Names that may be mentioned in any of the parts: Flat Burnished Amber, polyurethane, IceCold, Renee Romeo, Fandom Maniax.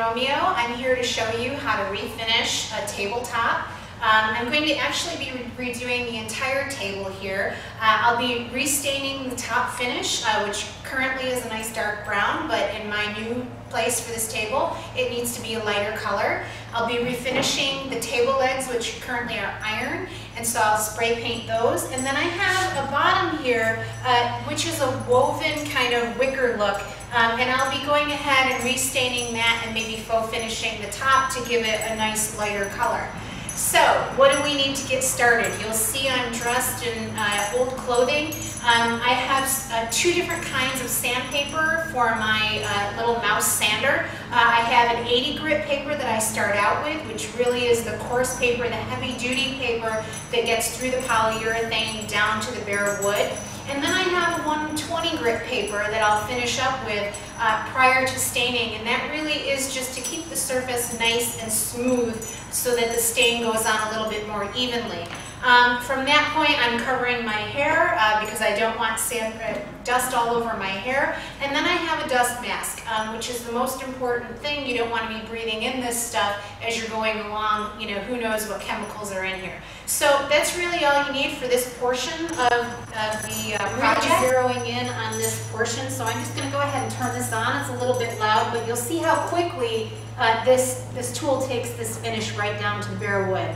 Romeo. I'm here to show you how to refinish a tabletop. I'm going to actually be redoing the entire table here. I'll be restaining the top finish, which currently is a nice dark brown, but in my new place for this table, it needs to be a lighter color. I'll be refinishing the table legs, which currently are iron, and so I'll spray paint those. And then I have a bottom here, which is a woven kind of wicker look. And I'll be going ahead and restaining that and maybe faux finishing the top to give it a nice lighter color. So, what do we need to get started? You'll see I'm dressed in old clothing. I have two different kinds of sandpaper for my little mouse sander. I have an 80 grit paper that I start out with, which really is the coarse paper, the heavy duty paper that gets through the polyurethane down to the bare wood. And then I have a 120 grit paper that I'll finish up with prior to staining, and that really is just to keep the surface nice and smooth so that the stain goes on a little bit more evenly. From that point, I'm covering my hair because I don't want dust all over my hair. And then I have a dust mask, which is the most important thing. You don't want to be breathing in this stuff as you're going along. You know, who knows what chemicals are in here. So that's really all you need for this portion of the project. We're zeroing in on this portion, so I'm just going to go ahead and turn this on. It's a little bit loud, but you'll see how quickly this tool takes this finish right down to the bare wood.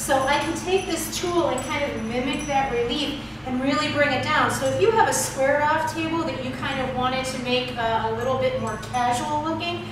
So I can take this tool and kind of mimic that relief and really bring it down. So if you have a squared off table that you kind of wanted to make a little bit more casual looking,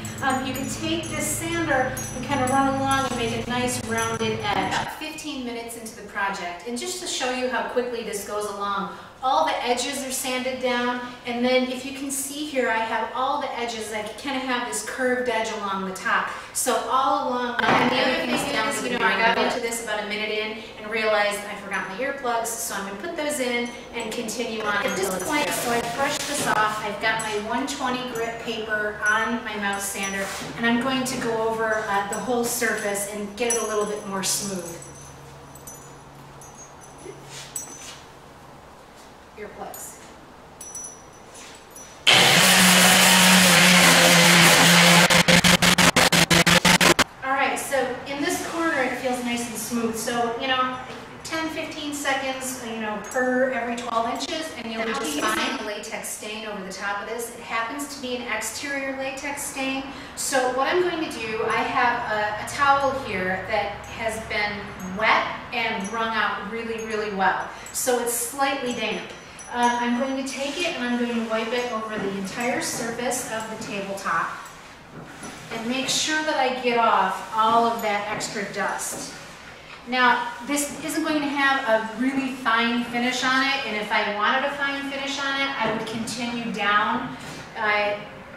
you can take this sander and kind of run along and make a nice rounded edge. About 15 minutes into the project, and just to show you how quickly this goes along, all the edges are sanded down, and then if you can see here, I have all the edges. I kind of have this curved edge along the top. So all along, and the other thing is, you know, I got into this about a minute in and realized I forgot my earplugs, so I'm gonna put those in and continue on. At this point, so I brushed this off. I've got my 120 grit paper on my mouse sander, and I'm going to go over the whole surface and get it a little bit more smooth. Earplugs. All right, so in this corner it feels nice and smooth. So, you know, 10-15 seconds, you know, per every 12 inches, and you'll be just fine. A latex stain over the top of this. It happens to be an exterior latex stain. So what I'm going to do, I have a towel here that has been wet and wrung out really, really well. So it's slightly damp. I'm going to take it and I'm going to wipe it over the entire surface of the tabletop and make sure that I get off all of that extra dust. Now, this isn't going to have a really fine finish on it, and if I wanted a fine finish on it, I would continue down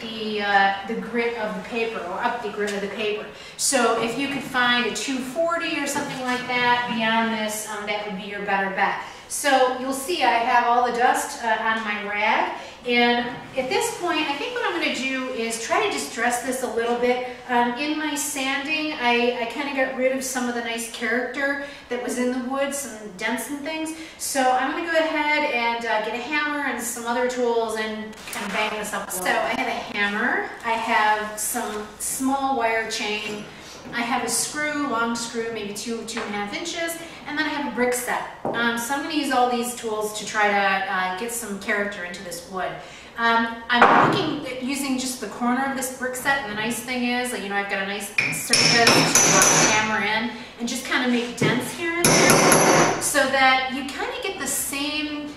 the grit of the paper, or up the grit of the paper. So if you could find a 240 or something like that beyond this, that would be your better bet. So you'll see I have all the dust on my rag, and at this point I think what I'm going to do is try to just dress this a little bit. In my sanding I kind of got rid of some of the nice character that was in the wood, some dents and things. So I'm going to go ahead and get a hammer and some other tools and kind of bang this up a little. So I have a hammer, I have some small wire chain, I have a screw, long screw, maybe 2 to 2.5 inches, and then I have a brick set. So I'm going to use all these tools to try to get some character into this wood. I'm looking at using just the corner of this brick set, and the nice thing is, like, you know, I've got a nice surface to work the hammer in and just kind of make dents here and there so that you kind of get the same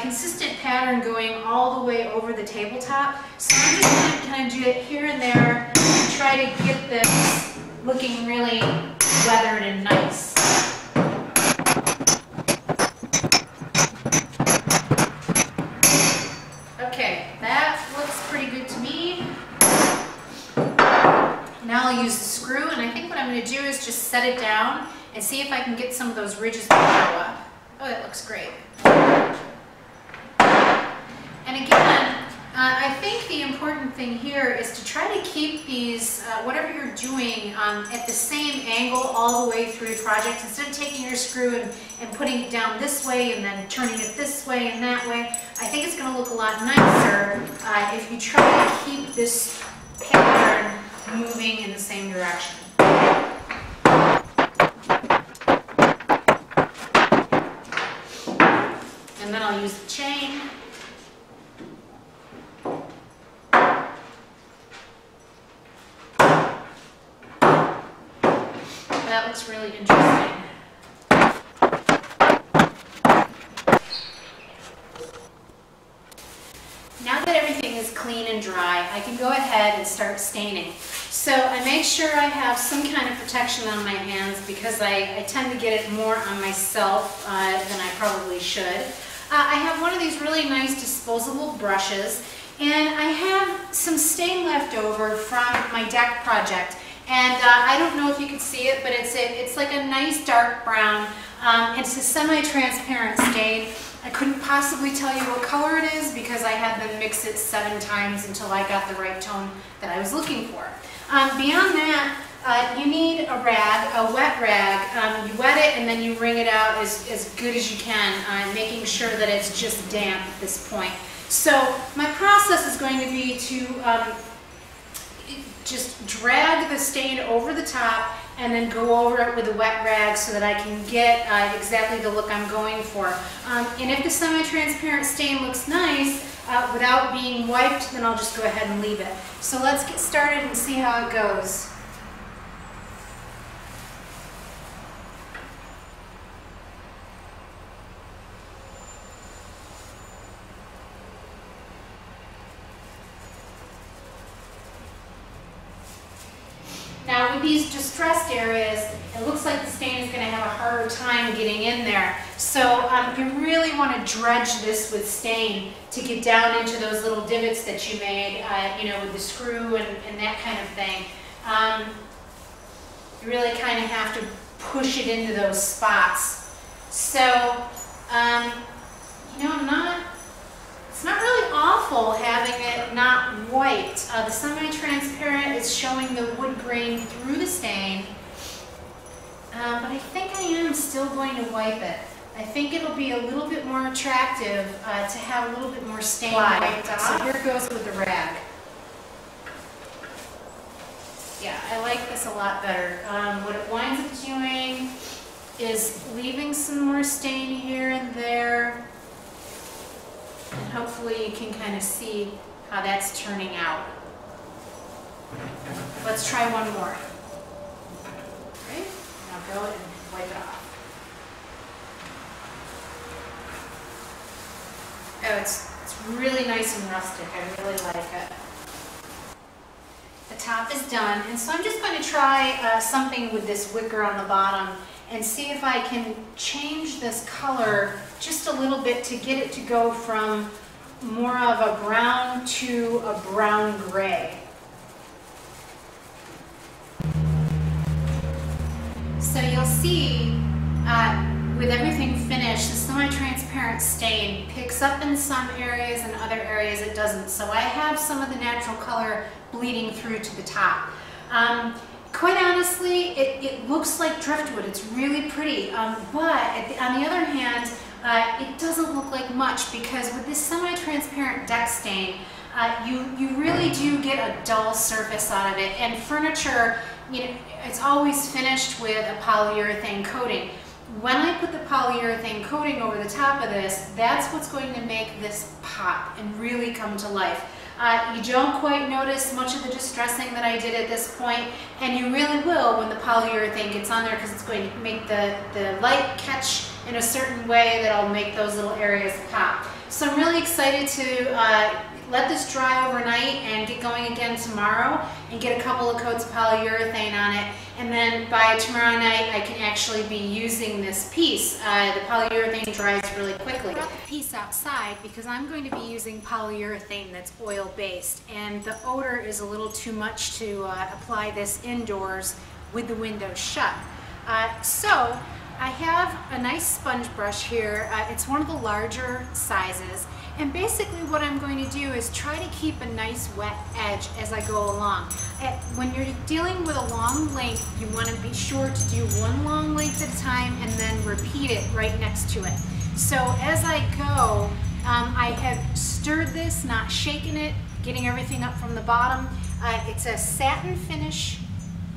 consistent pattern going all the way over the tabletop. So I'm just going to kind of do it here and there and try to get this looking really weathered and nice. Okay, that looks pretty good to me. Now I'll use the screw, and I think what I'm going to do is just set it down and see if I can get some of those ridges to show up. Oh, that looks great. And again, I think the important thing here is to try to keep these, whatever you're doing, at the same angle all the way through your project. Instead of taking your screw and putting it down this way and then turning it this way and that way, I think it's going to look a lot nicer if you try to keep this pattern moving in the same direction. And then I'll use the chain. That looks really interesting. Now that everything is clean and dry, I can go ahead and start staining. So I make sure I have some kind of protection on my hands because I tend to get it more on myself than I probably should. I have one of these really nice disposable brushes, and I have some stain left over from my deck project. And I don't know if you can see it, but it's like a nice dark brown. It's a semi-transparent stain. I couldn't possibly tell you what color it is because I had them mix it 7 times until I got the right tone that I was looking for. Beyond that, you need a rag, a wet rag. You wet it and then you wring it out as good as you can, making sure that it's just damp at this point. So my process is going to be to just drag the stain over the top and then go over it with a wet rag so that I can get exactly the look I'm going for. And if the semi-transparent stain looks nice without being wiped, then I'll just go ahead and leave it. So let's get started and see how it goes. Now with these distressed areas, it looks like the stain is going to have a harder time getting in there. So you really want to dredge this with stain to get down into those little divots that you made, you know, with the screw and that kind of thing. You really kind of have to push it into those spots. So, you know, it's not really awful having it not wiped. The semi-transparent is showing the wood grain through the stain, but I think I am still going to wipe it. I think it'll be a little bit more attractive to have a little bit more stain wiped off. So here goes with the rag. Yeah, I like this a lot better. What it winds up doing is leaving some more stain here and there. And hopefully you can kind of see how that's turning out. Let's try one more. Okay, now go and wipe it off. Oh, it's really nice and rustic. I really like it. The top is done, and so I'm just going to try something with this wicker on the bottom and see if I can change this color just a little bit to get it to go from more of a brown to a brown gray. So you'll see with everything finished, the semi-transparent stain picks up in some areas and other areas it doesn't. So I have some of the natural color bleeding through to the top. Quite honestly, it looks like driftwood. It's really pretty, but on the other hand, it doesn't look like much because with this semi-transparent deck stain, you really do get a dull surface out of it, and furniture you know, it's always finished with a polyurethane coating. When I put the polyurethane coating over the top of this, that's what's going to make this pop and really come to life. You don't quite notice much of the distressing that I did at this point, and you really will when the polyurethane gets on there, because it's going to make the light catch in a certain way that'll make those little areas pop. So I'm really excited to let this dry overnight and get going again tomorrow and get a couple of coats of polyurethane on it, and then by tomorrow night I can actually be using this piece. The polyurethane dries really quickly. I brought the piece outside because I'm going to be using polyurethane that's oil based, and the odor is a little too much to apply this indoors with the windows shut. So I have a nice sponge brush here. It's one of the larger sizes. And basically what I'm going to do is try to keep a nice wet edge as I go along. When you're dealing with a long length, you want to be sure to do one long length at a time and then repeat it right next to it. So as I go, I have stirred this, not shaken it, getting everything up from the bottom. It's a satin finish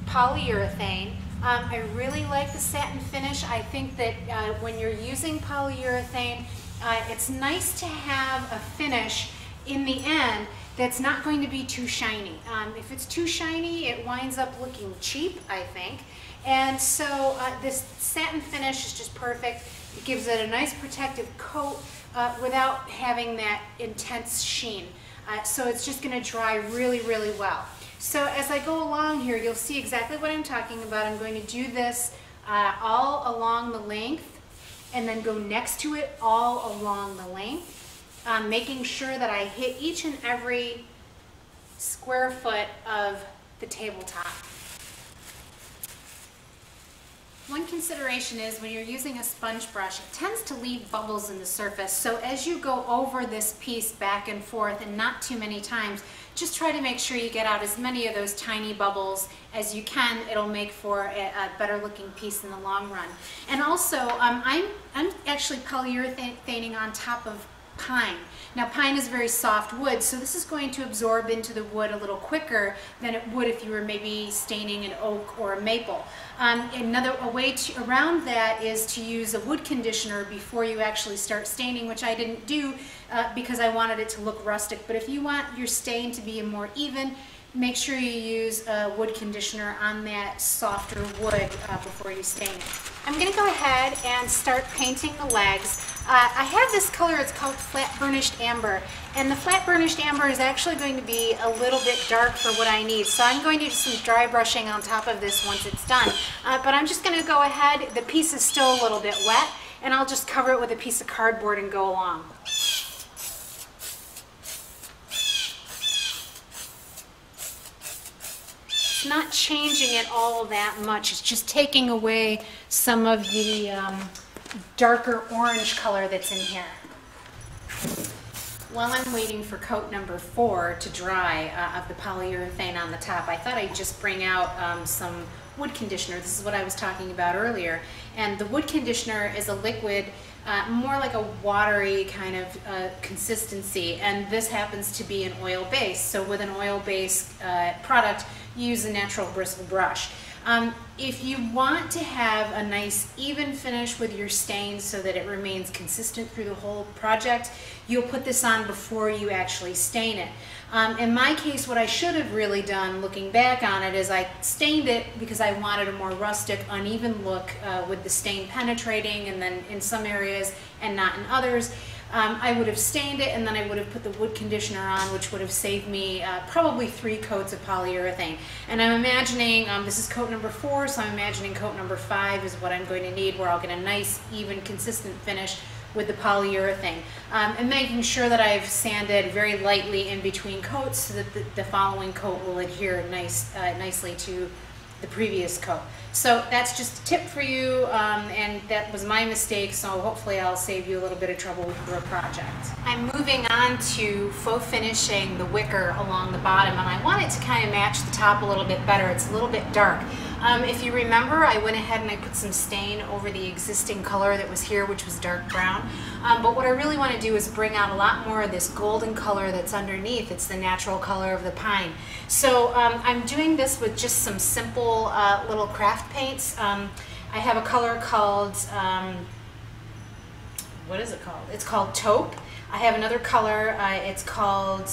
polyurethane. I really like the satin finish. I think that when you're using polyurethane, it's nice to have a finish in the end that's not going to be too shiny. If it's too shiny, it winds up looking cheap, I think. And so this satin finish is just perfect. It gives it a nice protective coat without having that intense sheen. So it's just going to dry really, really well. So as I go along here, you'll see exactly what I'm talking about. I'm going to do this all along the length and then go next to it all along the length, making sure that I hit each and every square foot of the tabletop. One consideration is when you're using a sponge brush, it tends to leave bubbles in the surface. So as you go over this piece back and forth, and not too many times, just try to make sure you get out as many of those tiny bubbles as you can. It'll make for a better looking piece in the long run. And also, I'm actually polyurethaning on top of pine. Now pine is very soft wood, so this is going to absorb into the wood a little quicker than it would if you were maybe staining an oak or a maple. A way around that is to use a wood conditioner before you actually start staining, which I didn't do because I wanted it to look rustic. But if you want your stain to be more even, make sure you use a wood conditioner on that softer wood before you stain it. I'm going to go ahead and start painting the legs. I have this color, it's called Flat Burnished Amber, and the Flat Burnished Amber is actually going to be a little bit dark for what I need, so I'm going to do some dry brushing on top of this once it's done. But I'm just going to go ahead, the piece is still a little bit wet, and I'll just cover it with a piece of cardboard and go along. Not changing it all that much, it's just taking away some of the darker orange color that's in here. While I'm waiting for coat number 4 to dry of the polyurethane on the top, I thought I'd just bring out some wood conditioner. This is what I was talking about earlier, and the wood conditioner is a liquid, more like a watery kind of consistency, and this happens to be an oil base. So with an oil based product, use a natural bristle brush. If you want to have a nice even finish with your stain so that it remains consistent through the whole project, you'll put this on before you actually stain it. In my case, what I should have really done looking back on it is I stained it because I wanted a more rustic, uneven look with the stain penetrating and then in some areas and not in others. I would have stained it and then I would have put the wood conditioner on, which would have saved me probably 3 coats of polyurethane. And I'm imagining, this is coat number 4, so I'm imagining coat number 5 is what I'm going to need, where I'll get a nice, even, consistent finish with the polyurethane. And making sure that I've sanded very lightly in between coats so that the following coat will adhere nicely to the previous coat. So that's just a tip for you, and that was my mistake, so hopefully I'll save you a little bit of trouble with your project. I'm moving on to faux finishing the wicker along the bottom, and I want it to kind of match the top a little bit better. It's a little bit dark. If you remember, I went ahead and I put some stain over the existing color that was here, which was dark brown. But what I really want to do is bring out a lot more of this golden color that's underneath. It's the natural color of the pine. So I'm doing this with just some simple little craft paints. I have a color called, what is it called? It's called Taupe. I have another color, it's called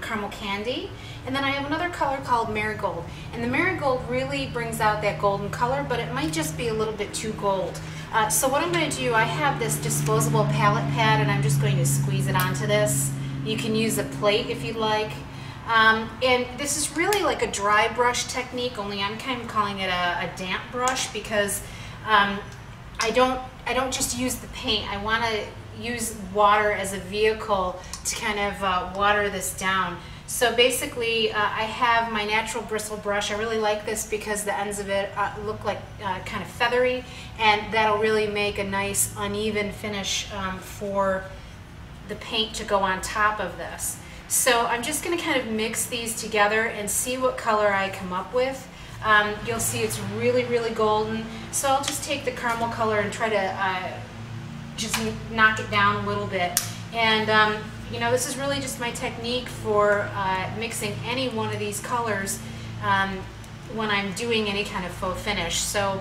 Caramel Candy. And then I have another color called Marigold. And the Marigold really brings out that golden color, but it might just be a little bit too gold. So what I'm going to do, I have this disposable palette pad, and I'm just going to squeeze it onto this. You can use a plate if you'd like. And this is really like a dry brush technique, only I'm kind of calling it a damp brush because I don't just use the paint. I want to use water as a vehicle to kind of water this down. So basically I have my natural bristle brush. I really like this because the ends of it look like kind of feathery, and that'll really make a nice uneven finish for the paint to go on top of this. So I'm just going to kind of mix these together and see what color I come up with. You'll see it's really, really golden. So I'll just take the caramel color and try to just knock it down a little bit. And you know, this is really just my technique for mixing any one of these colors when I'm doing any kind of faux finish. So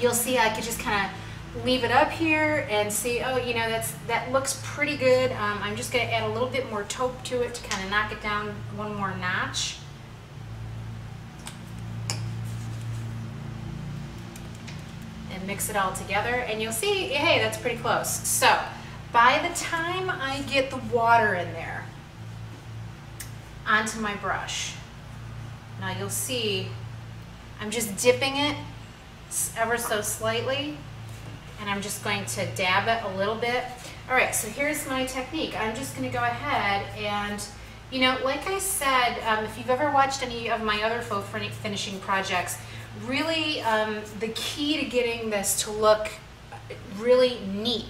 you'll see I could just kind of leave it up here and see, oh, you know, that looks pretty good. I'm just going to add a little bit more taupe to it to kind of knock it down one more notch. And mix it all together, and you'll see, hey, that's pretty close. So by the time I get the water in there onto my brush, now you'll see I'm just dipping it ever so slightly, and I'm just going to dab it a little bit. All right, so here's my technique. I'm just going to go ahead and, you know, like I said, if you've ever watched any of my other faux finishing projects, really the key to getting this to look really neat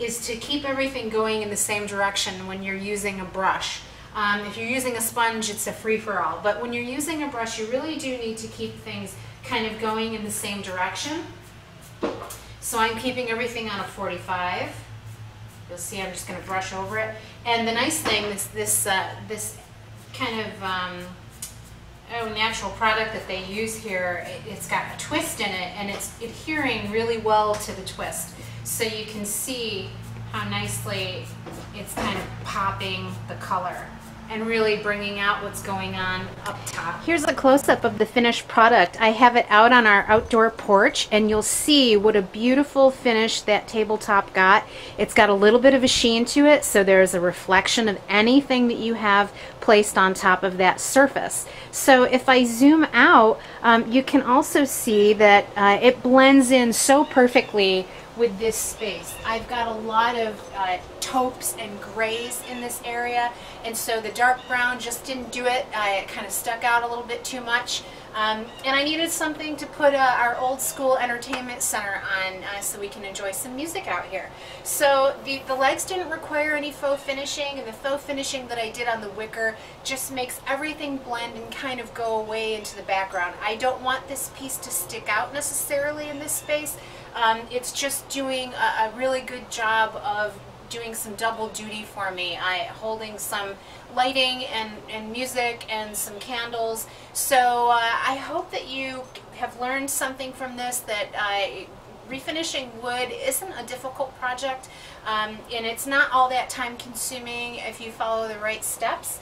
is to keep everything going in the same direction when you're using a brush. If you're using a sponge, it's a free-for-all, but when you're using a brush, you really do need to keep things kind of going in the same direction. So I'm keeping everything on a 45. You'll see I'm just going to brush over it. And the nice thing is this kind of natural product that they use here, it's got a twist in it, and it's adhering really well to the twist. So you can see how nicely it's kind of popping the color and really bringing out what's going on up top. Here's a close-up of the finished product. I have it out on our outdoor porch, and you'll see what a beautiful finish that tabletop got. It's got a little bit of a sheen to it, so there's a reflection of anything that you have placed on top of that surface. So if I zoom out, you can also see that it blends in so perfectly with this space. I've got a lot of taupes and grays in this area, and so the dark brown just didn't do it. It kind of stuck out a little bit too much, and I needed something to put our old school entertainment center on so we can enjoy some music out here. So the legs didn't require any faux finishing, and the faux finishing that I did on the wicker just makes everything blend and kind of go away into the background. I don't want this piece to stick out necessarily in this space. It's just doing a really good job of doing some double duty for me. Holding some lighting and music and some candles. So I hope that you have learned something from this, that refinishing wood isn't a difficult project, and it's not all that time consuming if you follow the right steps.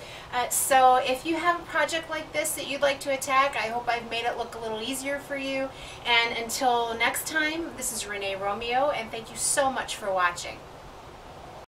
So if you have a project like this that you'd like to attack, I hope I've made it look a little easier for you. And until next time, this is Renee Romeo, and thank you so much for watching.